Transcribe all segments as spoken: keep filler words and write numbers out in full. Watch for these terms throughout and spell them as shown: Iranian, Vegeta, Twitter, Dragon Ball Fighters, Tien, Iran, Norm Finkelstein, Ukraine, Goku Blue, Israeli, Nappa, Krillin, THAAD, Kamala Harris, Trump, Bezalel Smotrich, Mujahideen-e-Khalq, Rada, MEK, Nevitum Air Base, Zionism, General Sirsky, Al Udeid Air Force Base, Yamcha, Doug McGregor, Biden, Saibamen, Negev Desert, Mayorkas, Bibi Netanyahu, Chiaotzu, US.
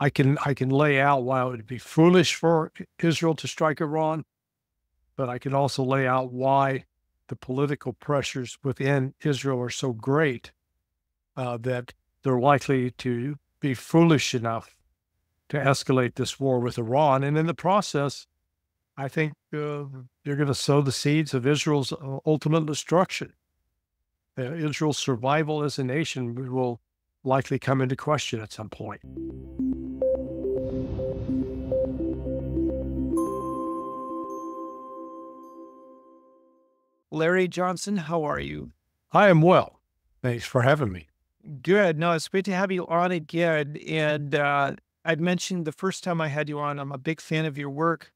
I can, I can lay out why it would be foolish for Israel to strike Iran, but I can also lay out why the political pressures within Israel are so great uh, that they're likely to be foolish enough to escalate this war with Iran. And in the process, I think uh, they're going to sow the seeds of Israel's uh, ultimate destruction. Uh, Israel's survival as a nation will likely come into question at some point. Larry Johnson, how are you? I am well. Thanks for having me. Good. No, it's great to have you on again. And uh, I'd mentioned the first time I had you on, I'm a big fan of your work,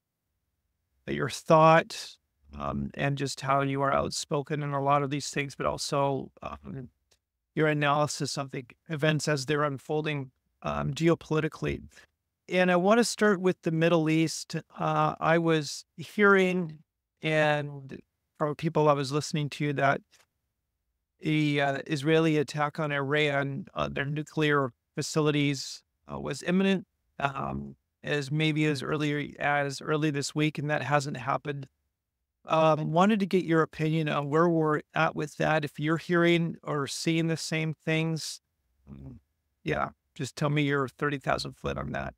your thought, um, and just how you are outspoken in a lot of these things, but also um, your analysis of the events as they're unfolding um, geopolitically. And I want to start with the Middle East. Uh, I was hearing and... From people I was listening to that the uh, Israeli attack on Iran, uh, their nuclear facilities, uh, was imminent, um, as maybe as early as early this week, and that hasn't happened. Um, wanted to get your opinion on where we're at with that. If you're hearing or seeing the same things, yeah, just tell me your thirty thousand foot on that.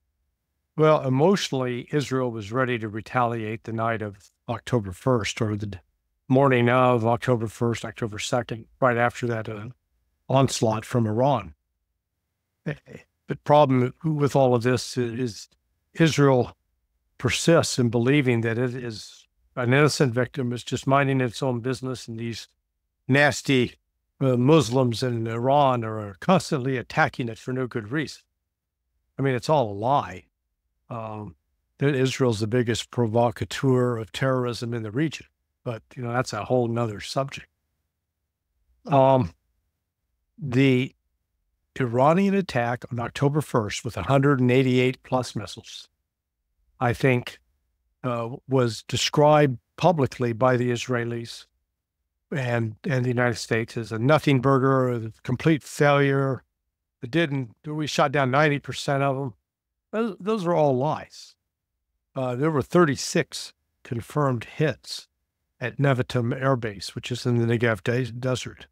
Well, emotionally, Israel was ready to retaliate the night of October first, or the morning of October first, October second, right after that uh, onslaught from Iran. But problem with all of this is Israel persists in believing that it is an innocent victim, is just minding its own business, and these nasty uh, Muslims in Iran are constantly attacking it for no good reason. I mean, it's all a lie. Um, that Israel's the biggest provocateur of terrorism in the region. But, you know, that's a whole nother subject. Um, the Iranian attack on October first with one hundred eighty-eight plus missiles, I think, uh, was described publicly by the Israelis and, and the United States as a nothing burger, a complete failure. It didn't, we shot down ninety percent of them. Those, those are all lies. Uh, there were thirty-six confirmed hits at Nevitum Air Base, which is in the Negev Desert.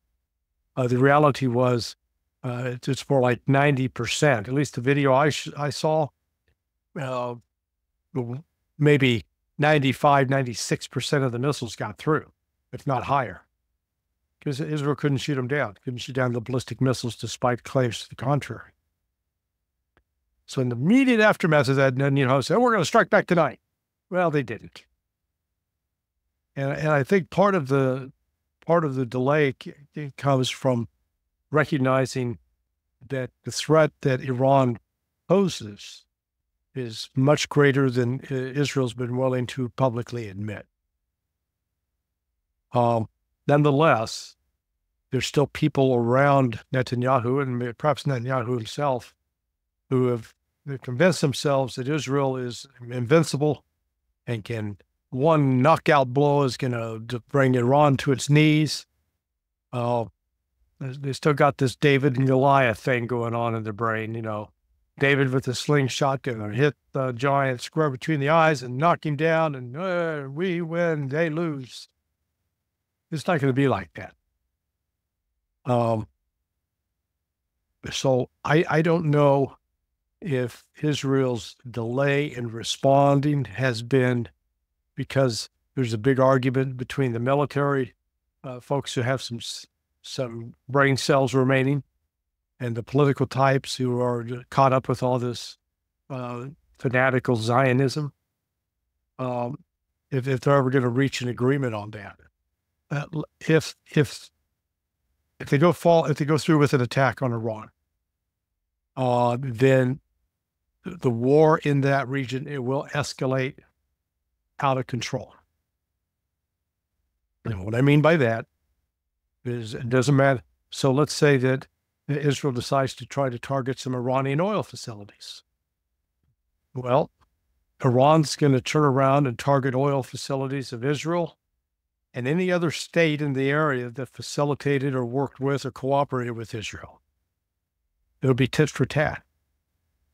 Uh, the reality was uh, it's, it's more like ninety percent. At least the video I, sh I saw, uh, maybe ninety-five, ninety-six percent of the missiles got through, if not higher, because Israel couldn't shoot them down, couldn't shoot down the ballistic missiles despite claims to the contrary. So in the immediate aftermath of that, Netanyahu said, oh, we're going to strike back tonight. Well, they didn't. And, and I think part of the, part of the delay comes from recognizing that the threat that Iran poses is much greater than Israel's been willing to publicly admit. Um, nonetheless, there's still people around Netanyahu, and perhaps Netanyahu himself, who have They've convinced themselves that Israel is invincible and can, one knockout blow is going to bring Iran to its knees. Uh, they still got this David and Goliath thing going on in their brain, you know. David with a slingshot going to hit the giant square between the eyes and knock him down, and uh, we win, they lose. It's not going to be like that. Um, so I, I don't know if Israel's delay in responding has been because there's a big argument between the military uh, folks who have some some brain cells remaining and the political types who are caught up with all this uh, fanatical Zionism, um, if, if they're ever going to reach an agreement on that. Uh, if if if they go fall if they go through with an attack on Iran, uh, then the war in that region, it will escalate out of control. And what I mean by that is it doesn't matter. So let's say that Israel decides to try to target some Iranian oil facilities. Well, Iran's going to turn around and target oil facilities of Israel and any other state in the area that facilitated or worked with or cooperated with Israel. It'll be tit for tat.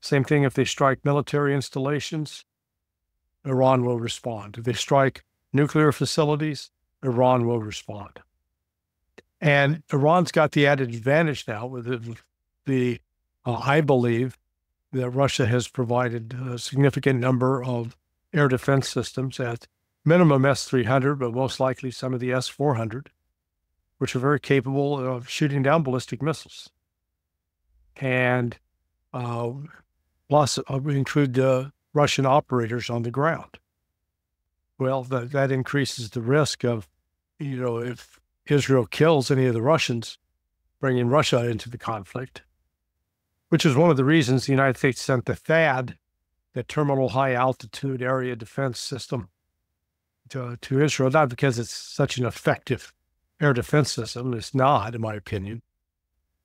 Same thing if they strike military installations, Iran will respond. If they strike nuclear facilities, Iran will respond. And Iran's got the added advantage now with the, the uh, I believe that Russia has provided a significant number of air defense systems, at minimum S three hundred, but most likely some of the S four hundred, which are very capable of shooting down ballistic missiles. And uh, plus, uh, we include uh, Russian operators on the ground. Well, th that increases the risk of, you know, if Israel kills any of the Russians, bringing Russia into the conflict, which is one of the reasons the United States sent the THAAD, the Terminal High Altitude Area Defense System, to, to Israel, not because it's such an effective air defense system, it's not, in my opinion,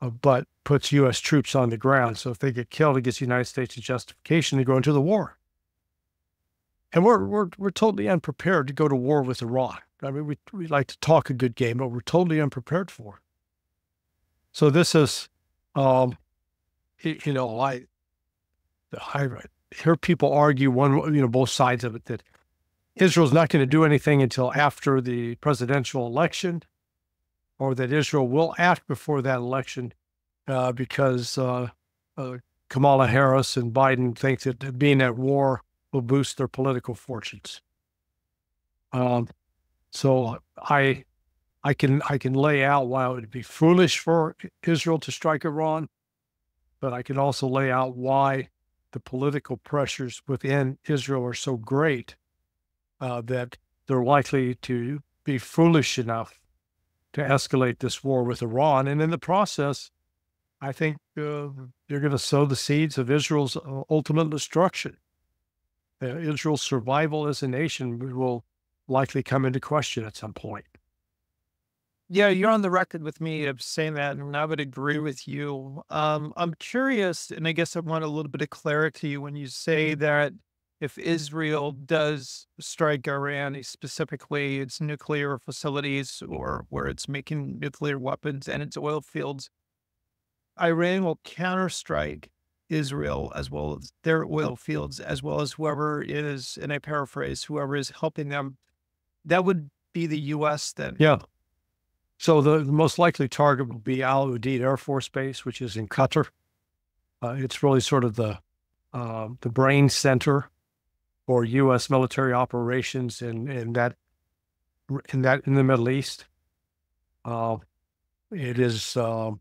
uh, but puts U S troops on the ground. So if they get killed, it gives the United States a justification to go into the war. And we're, we're, we're totally unprepared to go to war with Iran. I mean, we, we like to talk a good game, but we're totally unprepared for it. So this is, um, you know, I, I hear people argue one, you know, both sides of it, that Israel's not going to do anything until after the presidential election, or that Israel will act before that election uh, because uh, uh, Kamala Harris and Biden think that being at war will boost their political fortunes. Um, so I, I can I can lay out why it would be foolish for Israel to strike Iran, but I can also lay out why the political pressures within Israel are so great uh, that they're likely to be foolish enough to escalate this war with Iran. And in the process, I think uh, they're going to sow the seeds of Israel's uh, ultimate destruction. Uh, Israel's survival as a nation will likely come into question at some point. Yeah, you're on the record with me of saying that, and I would agree with you. Um, I'm curious, and I guess I want a little bit of clarity when you say that if Israel does strike Iran, specifically its nuclear facilities or where it's making nuclear weapons and its oil fields, Iran will counterstrike Israel as well as their oil fields, as well as whoever is, and I paraphrase, whoever is helping them. That would be the U S then. Yeah. So the, the most likely target would be Al Udeid Air Force Base, which is in Qatar. Uh, it's really sort of the uh, the brain center for U S military operations in in that in that in the Middle East. Uh, it is uh,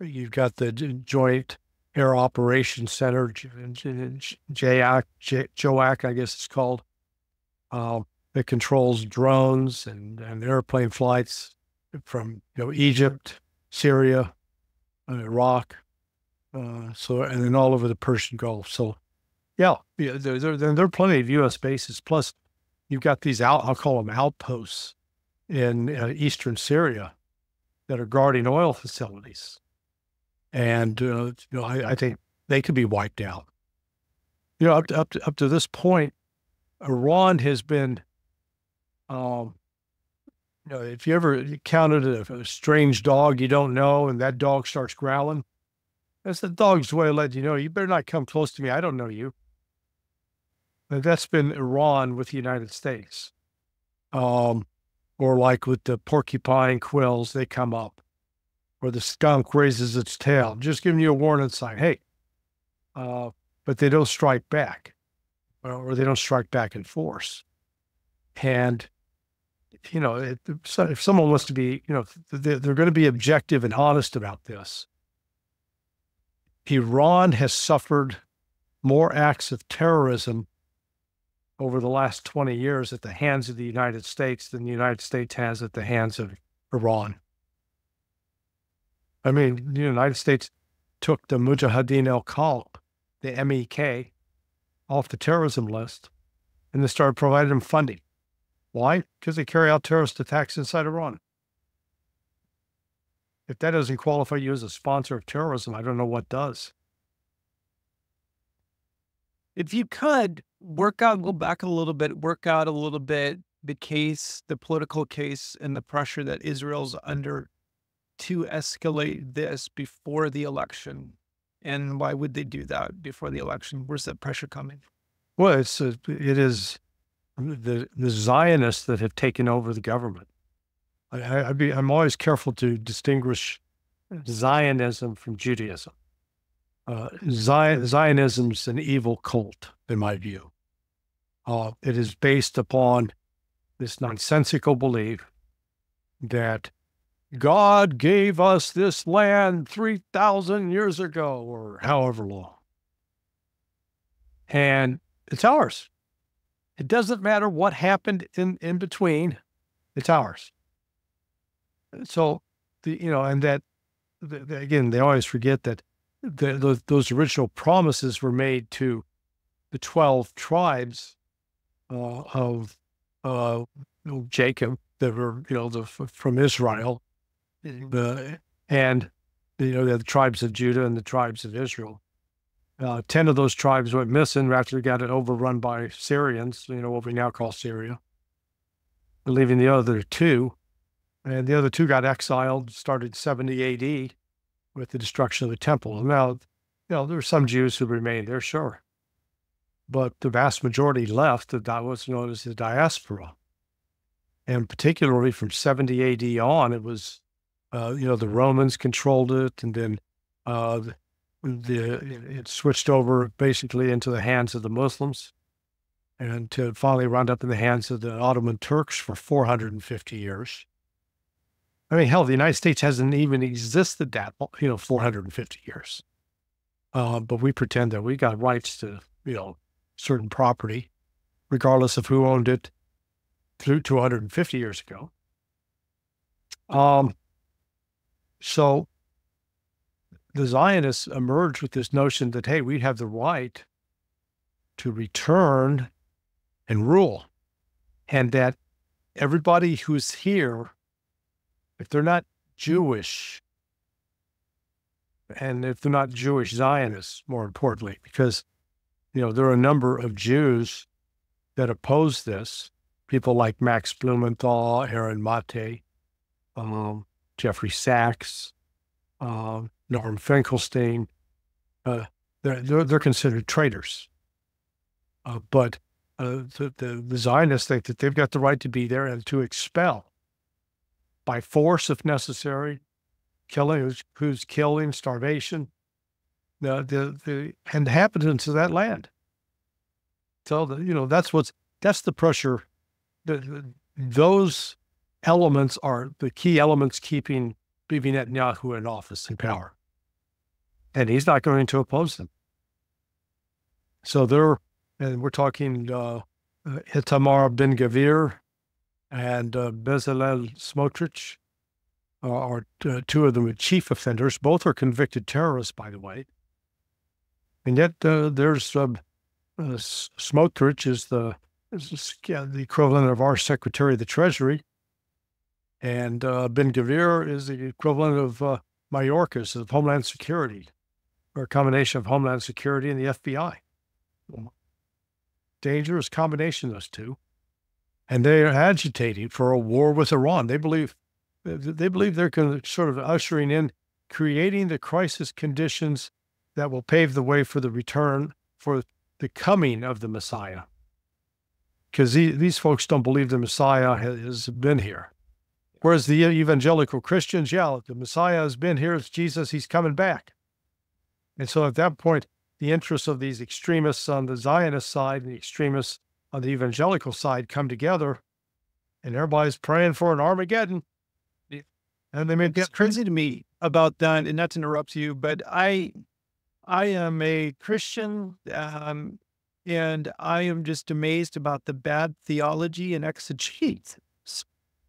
you've got the Joint Air Operations Center, J A A C, I guess it's called, uh, that controls drones and, and airplane flights from, you know, Egypt, Syria, and Iraq, uh, so, and then all over the Persian Gulf. So, yeah, yeah there, there, there are plenty of U S bases. Plus, you've got these, out, I'll call them outposts in uh, eastern Syria that are guarding oil facilities. And, uh, you know, I, I think they could be wiped out. You know, up to, up to, up to this point, Iran has been, um, you know, if you ever counted a, a strange dog you don't know and that dog starts growling, that's the dog's way of letting you know, you better not come close to me, I don't know you. And that's been Iran with the United States. Um, or like with the porcupine quills, they come up, or the skunk raises its tail, just giving you a warning sign, hey, uh, but they don't strike back, or they don't strike back in force. And, you know, it, so if someone wants to be, you know, they're, they're going to be objective and honest about this. Iran has suffered more acts of terrorism over the last twenty years at the hands of the United States than the United States has at the hands of Iran. I mean, the United States took the Mujahideen-e-Khalq, the M E K, off the terrorism list, and they started providing them funding. Why? Because they carry out terrorist attacks inside Iran. If that doesn't qualify you as a sponsor of terrorism, I don't know what does. If you could work out, go back a little bit, work out a little bit the case, the political case, and the pressure that Israel's under to escalate this before the election. And why would they do that before the election? Where's that pressure coming? Well, it's a, it is the, the Zionists that have taken over the government. I, I be, I'm always careful to distinguish Zionism from Judaism. Uh, Zion, Zionism's an evil cult, in my view. Uh, it is based upon this nonsensical belief that God gave us this land three thousand years ago, or however long. And it's ours. It doesn't matter what happened in, in between, it's ours. So, the, you know, and that, the, the, again, they always forget that the, the, those original promises were made to the twelve tribes uh, of uh, Jacob that were, you know, the, from Israel. Uh, and, you know, the tribes of Judah and the tribes of Israel. Uh, ten of those tribes went missing after they got it overrun by Syrians, you know, what we now call Syria, leaving the other two. And the other two got exiled, started seventy A D with the destruction of the temple. Now, you know, there were some Jews who remained there, sure. But the vast majority left, that was known as the diaspora. And particularly from seventy A D on, it was, uh, you know, the Romans controlled it, and then uh, the, it switched over basically into the hands of the Muslims, and to finally round up in the hands of the Ottoman Turks for four hundred fifty years. I mean, hell, the United States hasn't even existed that, you know, four hundred fifty years. Uh, but we pretend that we got rights to, you know, certain property, regardless of who owned it, through two hundred fifty years ago. Um, so the Zionists emerged with this notion that, hey, we have the right to return and rule, and that everybody who's here, if they're not Jewish, and if they're not Jewish Zionists, more importantly, because, you know, there are a number of Jews that oppose this, people like Max Blumenthal, Aaron Mate, um, Jeffrey Sachs, um, Norm Finkelstein. Uh, they're, they're, they're considered traitors. Uh, but uh, the, the, the Zionists think that they've got the right to be there and to expel, by force if necessary, killing, who's, who's killing, starvation, the, the, the inhabitants of that land. So, the, you know, that's what's, that's the pressure. The, the, those elements are the key elements keeping Bibi Netanyahu in office and power. And he's not going to oppose them. So they're, and we're talking uh, Itamar Ben-Gavir and uh, Bezalel Smotrich uh, are uh, two of the chief offenders. Both are convicted terrorists, by the way. And yet uh, there's uh, uh, Smotrich is the, is the equivalent of our Secretary of the Treasury, and uh, Ben-Gavir is the equivalent of uh, Mayorkas of Homeland Security, or a combination of Homeland Security and the F B I. Dangerous combination, those two. And they are agitating for a war with Iran. They believe, they believe they're going to sort of ushering in, creating the crisis conditions that will pave the way for the return, for the coming of the Messiah. Because these folks don't believe the Messiah has been here. Whereas the evangelical Christians, yeah, the Messiah has been here, it's Jesus, he's coming back. And so at that point, the interests of these extremists on the Zionist side and the extremists on the evangelical side come together, and everybody's praying for an Armageddon. Yeah. And they made it's crazy to me about that, and not to interrupt you, but I, I am a Christian, um, and I am just amazed about the bad theology and exegesis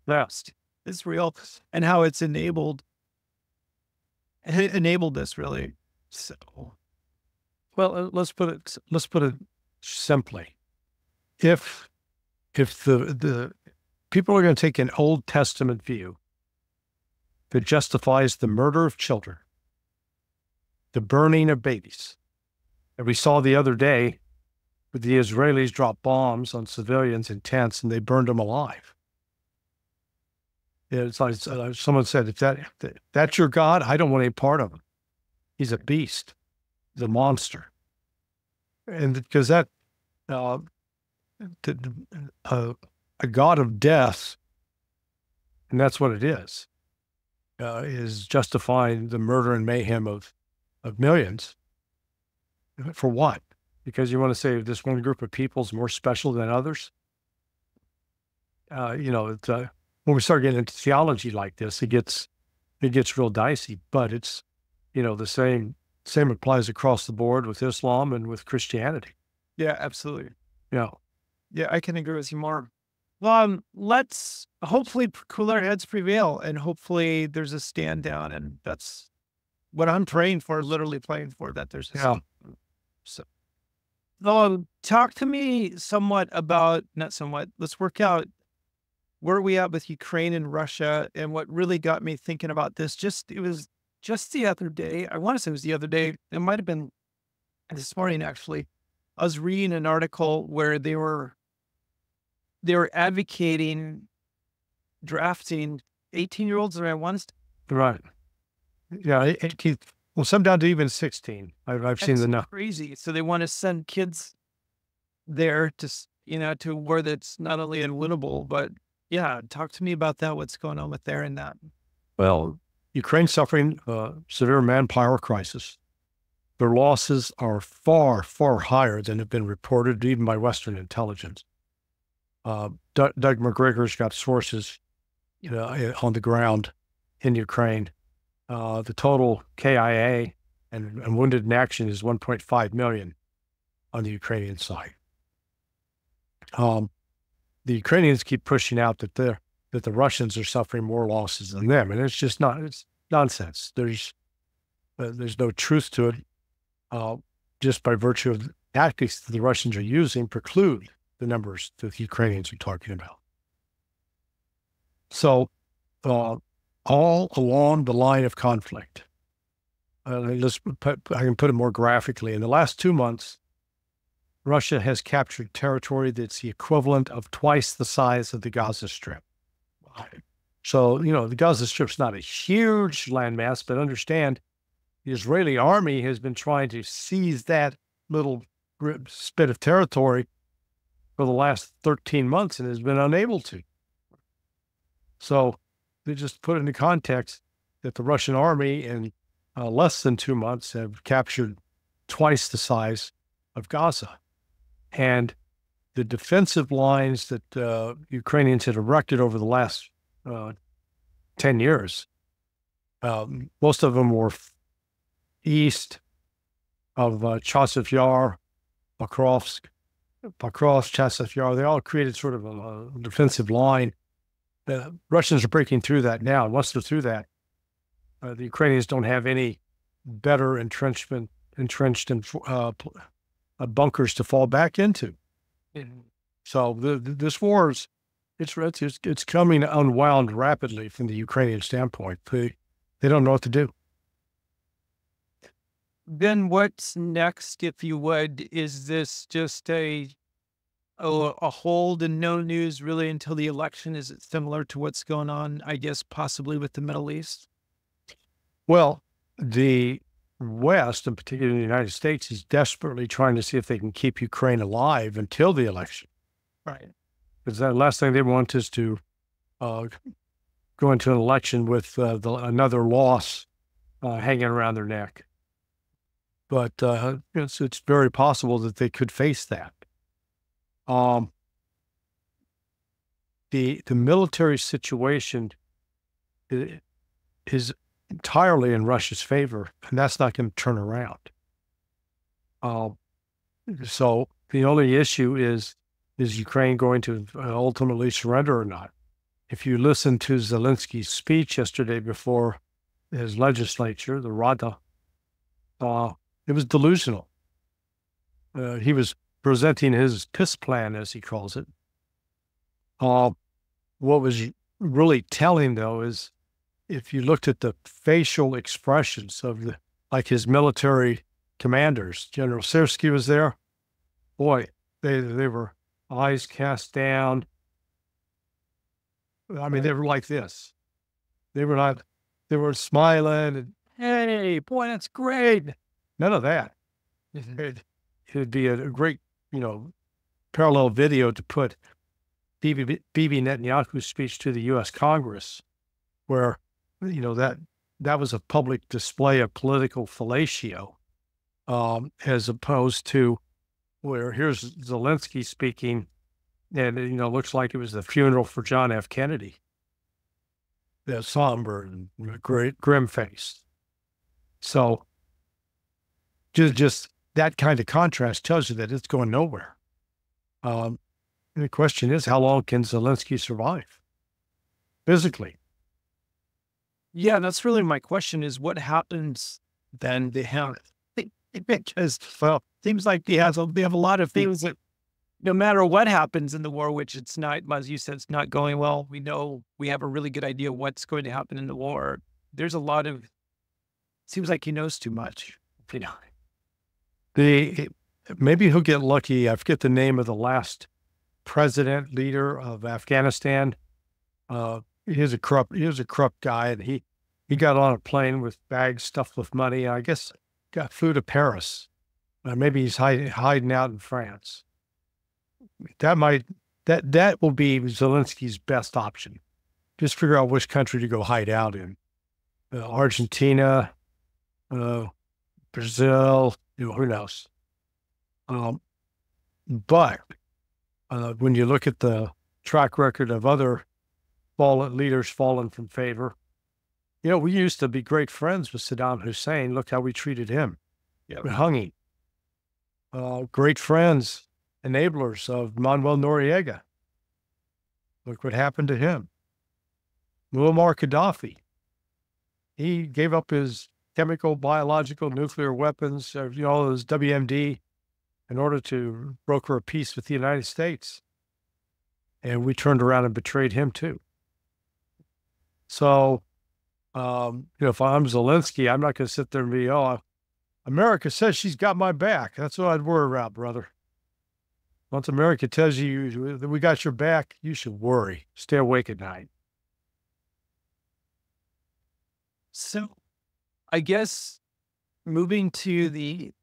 last Israel and how it's enabled, it enabled this really. So, well, let's put it, let's put it simply. If, if the, the people are going to take an Old Testament view that justifies the murder of children, the burning of babies, and we saw the other day with the Israelis drop bombs on civilians in tents and they burned them alive. It's like someone said, if, that, if that's your God, I don't want any part of him. He's a beast. the monster. And because that, uh, to, uh, a God of death, and that's what it is, uh, is justifying the murder and mayhem of, of millions. For what? Because you want to say this one group of people is more special than others? Uh, you know, it's, uh, when we start getting into theology like this, it gets, it gets real dicey, but it's, you know, the same, same applies across the board with Islam and with Christianity. Yeah, absolutely. Yeah. Yeah, I can agree with you more. Well, um, let's hopefully cooler heads prevail, and hopefully there's a stand down, and that's what I'm praying for, literally praying for, that there's a stand. Yeah. So, um, talk to me somewhat about, not somewhat, let's work out where we at with Ukraine and Russia. And what really got me thinking about this, just, it was just the other day, I want to say it was the other day, it might've been this morning, actually, I was reading an article where they were, they were advocating drafting eighteen year olds around once. Right. Yeah. eighteen, well, some down to even sixteen. I've, I've seen the number. Crazy. So they want to send kids there to, you know, to where that's not only unwinnable, but yeah. Talk to me about that. What's going on with there and that? Well, Ukraine's suffering a severe manpower crisis. Their losses are far, far higher than have been reported even by Western intelligence. Uh, Doug, Doug McGregor's got sources, you know, on the ground in Ukraine. Uh, the total K I A and, and wounded in action is one point five million on the Ukrainian side. Um, the Ukrainians keep pushing out that they're, that the Russians are suffering more losses than them. And it's just not, it's nonsense. There's, uh, there's no truth to it. Uh, just by virtue of the tactics that the Russians are using preclude the numbers that the Ukrainians are talking about. So, uh, all along the line of conflict, uh, let's put, I can put it more graphically. In the last two months, Russia has captured territory that's the equivalent of twice the size of the Gaza Strip. So, you know, the Gaza Strip's not a huge landmass, but understand the Israeli army has been trying to seize that little spit of territory for the last thirteen months and has been unable to. So they just put into context that the Russian army in uh, less than two months have captured twice the size of Gaza. And the defensive lines that uh, Ukrainians had erected over the last uh, ten years, um, most of them were east of uh, Chasiv Yar, Bakhmut, Chasiv Yar. They all created sort of a, a defensive line. The Russians are breaking through that now. Once they're through that, uh, the Ukrainians don't have any better entrenchment, entrenched in, uh, bunkers to fall back into. So the, this war's it's, it's it's coming unwound rapidly from the Ukrainian standpoint. They they don't know what to do. Then what's next, if you would? Is this just a a, a hold and no news really until the election? Is it similar to what's going on, I guess, possibly with the Middle East? Well, the West, and particularly the United States, is desperately trying to see if they can keep Ukraine alive until the election. Right. Because the last thing they want is to uh, go into an election with uh, the, another loss uh, hanging around their neck. But uh, it's, it's very possible that they could face that. Um, the, the military situation is entirely in Russia's favor, and that's not going to turn around. Um, so the only issue is, is Ukraine going to ultimately surrender or not? If you listen to Zelensky's speech yesterday before his legislature, the Rada, uh, it was delusional. Uh, he was presenting his piss plan, as he calls it. Uh, what was really telling, though, is if you looked at the facial expressions of the, like his military commanders, General Sirsky was there. Boy, they they were eyes cast down. I mean, they were like this. They were not. They were smiling and hey, boy, that's great. None of that. Mm-hmm. It, it would be a great, you know, parallel video to put Bibi, Bibi Netanyahu's speech to the U S Congress, where, you know, that that was a public display of political fellatio, um, as opposed to where here's Zelensky speaking, and, you know, looks like it was the funeral for John F. Kennedy. That somber and great, grim face. So just, just that kind of contrast tells you that it's going nowhere. Um, and the question is, how long can Zelensky survive physically? Yeah, that's really my question, is what happens then? They have, because well, seems like they have, they have a lot of things that no matter what happens in the war, which it's not, as you said, it's not going well. We know, we have a really good idea what's going to happen in the war. There's a lot of, seems like he knows too much. You know, the, maybe he'll get lucky. I forget the name of the last president leader of Afghanistan. Uh, he was a corrupt, he was a corrupt guy, and he, he got on a plane with bags stuffed with money. I guess got flew to Paris. Uh, maybe he's hiding, hiding out in France. That might, that, that will be Zelensky's best option. Just figure out which country to go hide out in. Uh, Argentina, uh, Brazil, you know, who knows? Um, but uh, when you look at the track record of other fallen leaders fallen from favor, you know, we used to be great friends with Saddam Hussein. Look how we treated him. Yep. We hung him. Uh, great friends. Enablers of Manuel Noriega. Look what happened to him. Muammar Gaddafi. He gave up his chemical, biological, nuclear weapons, you know, all those W M D, in order to broker a peace with the United States. And we turned around and betrayed him too. So, um, you know, if I'm Zelensky, I'm not going to sit there and be, oh, America says she's got my back. That's what I'd worry about, brother. Once America tells you that we got your back, you should worry. Stay awake at night. So I guess moving to the,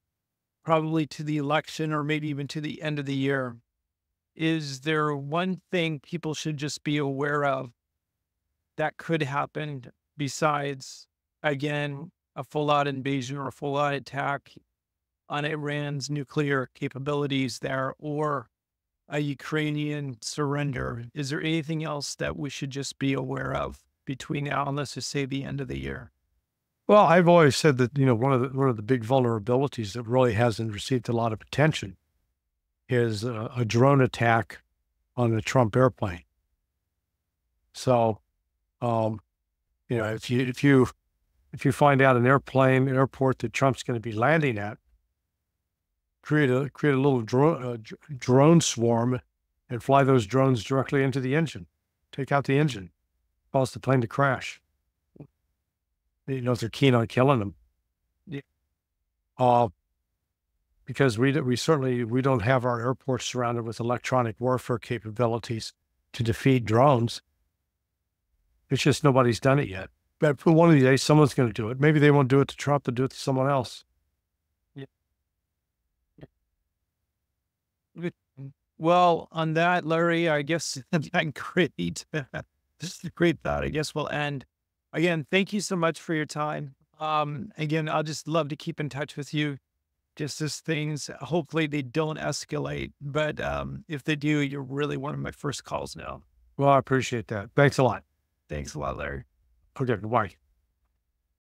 probably to the election, or maybe even to the end of the year, is there one thing people should just be aware of that could happen besides, again, a full-out invasion or a full-out attack on Iran's nuclear capabilities there, or a Ukrainian surrender? Is there anything else that we should just be aware of between now and, let's just say, the end of the year? Well, I've always said that, you know, one of the, one of the big vulnerabilities that really hasn't received a lot of attention is a, a drone attack on a Trump airplane. So, um, you know, if you, if you, if you find out an airplane, an airport that Trump's going to be landing at, create a, create a little drone, uh, drone swarm and fly those drones directly into the engine, take out the engine, cause the plane to crash. You know, if they're keen on killing them. Yeah. Uh, because we, we certainly, we don't have our airports surrounded with electronic warfare capabilities to defeat drones. It's just nobody's done it yet. But for one of these days, someone's going to do it. Maybe they won't do it to Trump, they'll do it to someone else. Well, on that, Larry, I guess that's great. This is a great thought. I guess we'll end. Again, thank you so much for your time. Um, again, I'll just love to keep in touch with you. Just as things, hopefully they don't escalate, but um, if they do, you're really one of my first calls now. Well, I appreciate that. Thanks a lot. Thanks a lot, Larry. Okay, goodbye.